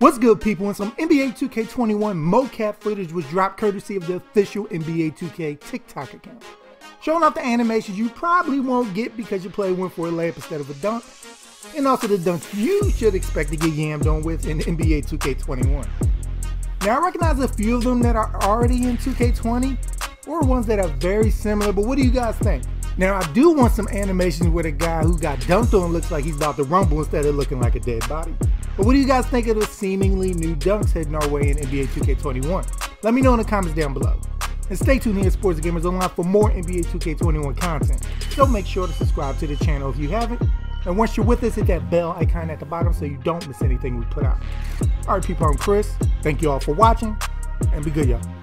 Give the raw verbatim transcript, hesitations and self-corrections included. What's good, people? And some N B A two K twenty-one mocap footage was dropped courtesy of the official N B A two K TikTok account, showing off the animations you probably won't get because you play one for a layup instead of a dunk, and also the dunks you should expect to get yammed on with in N B A two K twenty-one. Now, I recognize a few of them that are already in two K twenty, or ones that are very similar, but what do you guys think? Now, I do want some animations where the guy who got dunked on looks like he's about to rumble instead of looking like a dead body. But what do you guys think of the seemingly new dunks heading our way in N B A two K twenty-one? Let me know in the comments down below. And stay tuned here at Sports Gamers Online for more N B A two K twenty-one content. So make sure to subscribe to the channel if you haven't. And once you're with us, hit that bell icon at the bottom so you don't miss anything we put out. Alright people, I'm Chris. Thank you all for watching, and be good, y'all.